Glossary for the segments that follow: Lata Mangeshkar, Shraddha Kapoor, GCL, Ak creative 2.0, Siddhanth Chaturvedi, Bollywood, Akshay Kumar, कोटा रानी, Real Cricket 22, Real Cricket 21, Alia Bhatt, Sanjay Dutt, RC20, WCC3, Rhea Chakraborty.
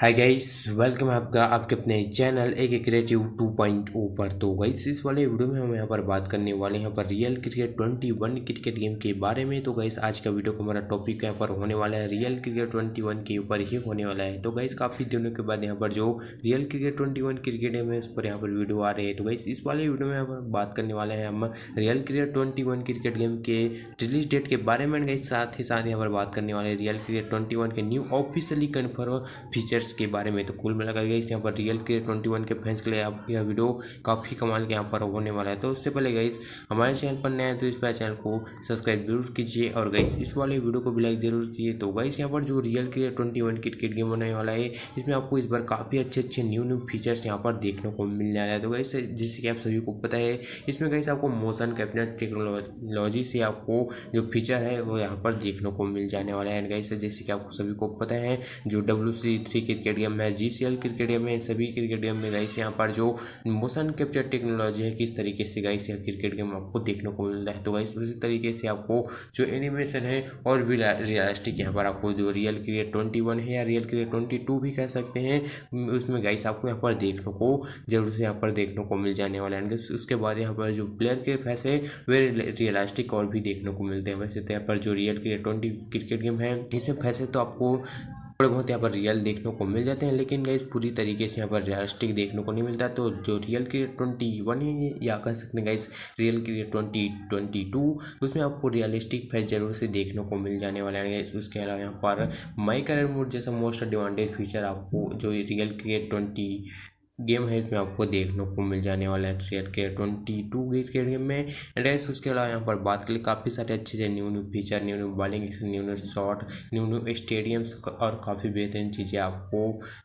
Hi guys, welcome है आपका आपके अपने चैनल एक क्रिएटिव 2.0 पर। तो गाइस, इस वाले वीडियो में हम यहाँ पर बात करने वाले हैं पर रियल क्रिकेट 21 क्रिकेट गेम के बारे में। तो गाइस, आज का वीडियो का हमारा टॉपिक यहाँ पर होने वाला है रियल क्रिकेट 21 के ऊपर ही होने वाला है। तो गाइस, काफ़ी दिनों के बाद यहाँ पर जो रियल क्रिकेट 21 क्रिकेट गेम है उस पर यहाँ पर वीडियो आ रहे हैं। तो गाइस, इस वाले वीडियो में यहाँ पर बात करने वाले हैं हम रियल क्रिकेट 21 क्रिकेट गेम के रिलीज डेट के बारे में। गाइस, साथ ही साथ यहाँ पर बात करने वाले रियल क्रिकेट 21 के न्यू ऑफिशियली कन्फर्म फीचर्स के बारे में। तो कुल मिलाकर गाइस, यहाँ पर रियल क्रिकेट 21 के फैंस के लिए आप यह वीडियो काफ़ी कमाल के यहाँ पर होने वाला है। तो उससे पहले गाइस, हमारे चैनल पर नए हैं तो इस पर चैनल को सब्सक्राइब जरूर कीजिए और गाइस इस वाले वीडियो को भी लाइक जरूर कीजिए। तो गाइस, यहाँ पर जो रियल क्रिकेट 21 क्रिकेट गेम होने वाला है इसमें आपको इस बार काफ़ी अच्छे न्यू फीचर्स यहाँ पर देखने को मिलने वाला है। तो गाइस, जैसे कि आप सभी को पता है, इसमें गाइस आपको मोशन कैप्चर टेक्नोलॉजी से आपको जो फीचर है वो यहाँ पर देखने को मिल जाने वाला है। एंड गाइस, जैसे कि आपको सभी को पता है, जो WCC3 क्रिकेट गेम है, GCL क्रिकेट गेम है, सभी क्रिकेट गेम में गाइस यहाँ पर जो मोशन कैप्चर टेक्नोलॉजी है किस तरीके से गाइस यह क्रिकेट गेम आपको देखने को मिलता है। तो गाइस, उसी तरीके से आपको जो एनिमेशन है और भी रियलिस्टिक यहाँ पर आपको जो रियल क्रिकेट 21 है या रियल क्रिकेट 22 भी कह सकते हैं उसमें गाइस आपको यहाँ पर देखने को जरूर से यहाँ पर देखने को मिल जाने वाला है। उसके बाद यहाँ पर जो प्लेयर के फेस है वे रियलिस्टिक और भी देखने को मिलते हैं। वैसे तो यहाँ पर जो रियल क्रिकेट 20 क्रिकेट गेम है इसमें फेस है तो आपको थोड़े बहुत यहाँ पर रियल देखने को मिल जाते हैं, लेकिन गाइस पूरी तरीके से यहाँ पर रियलिस्टिक देखने को नहीं मिलता। तो जो रियल क्रिकेट 21 है या कह सकते हैं गाइस रियल क्रिकेट 22 उसमें आपको रियलिस्टिक फैच जरूर से देखने को मिल जाने वाला है। उसके अलावा यहाँ पर माई करियर मोड जैसा मोस्ट डिमांडेड फीचर आपको जो रियल क्रिकेट 20 गेम है इसमें आपको देखने को मिल जाने वाला है रियल क्रिकेट 22 क्रिकेट गेम में। एंड उसके अलावा यहाँ पर बात करें, काफ़ी सारे अच्छे से new feature, new bowling action, new shot, new stadiums और काफ़ी बेहतरीन चीज़ें आपको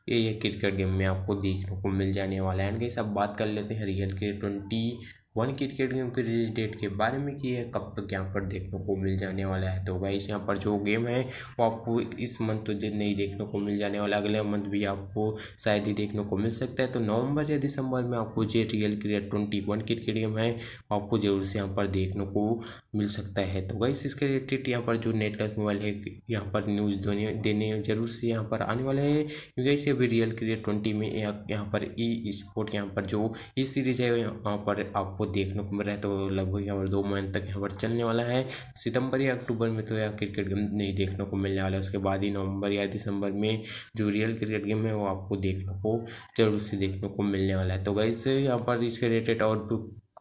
ये क्रिकेट गेम में आपको देखने को मिल जाने वाला है। एंड गाइस, अब बात कर लेते हैं रियल क्रिकेट 21 क्रिकेट गेम के रिलीज डेट के बारे में कि यह कब तक यहाँ पर देखने को मिल जाने वाला है। तो गाइस, यहाँ पर जो गेम है वो आपको इस मंथ तो नहीं देखने को मिल जाने वाला, अगले मंथ भी आपको शायद ही देखने को मिल सकता है। तो नवंबर या दिसंबर में आपको जो रियल क्रिकेट 21 क्रिकेट गेम है वो आपको जरूर से यहाँ पर देखने को मिल सकता है। तो गाइस, इसके रिलेटेड यहाँ पर जो नेटवर्क मोबाइल है यहाँ पर न्यूज़ देने जरूर से यहाँ पर आने वाला है, क्योंकि इससे अभी रियल क्रिकेट 20 में यहाँ पर ई स्पोर्ट यहाँ पर जो ई सीरीज है यहाँ पर आपको देखने को मिल रहा है। तो लगभग यहाँ पर 2 महीने तक यहाँ पर चलने वाला है। सितंबर या अक्टूबर में तो यह क्रिकेट गेम नहीं देखने को मिलने वाला है। उसके बाद ही नवंबर या दिसंबर में जो रियल क्रिकेट गेम है वो आपको देखने को जरूर से देखने को मिलने वाला है। तो गाइस, यहाँ पर इसके रिलेटेड और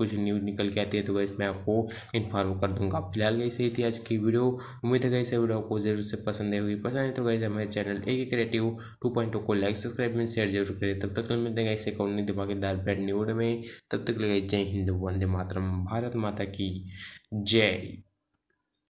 कुछ न्यूज़ निकल के आती है तो गाइस मैं आपको इन्फॉर्म कर दूंगा। फिलहाल गाइस, यही थी आज की वीडियो। उम्मीद है गाइस वीडियो आपको जरूर से पसंद आई होगी। पसंद है तो गाइस हमारे चैनल ए क्रिएटिव 2.0 को लाइक, सब्सक्राइब एंड शेयर जरूर करें। तब तक मिलते हैं ऐसे कौन धमाकेदार ब्रांड न्यू वीडियो में। तब तक ले गाइस, जय हिंद, वंदे मातरम, भारत माता की जय।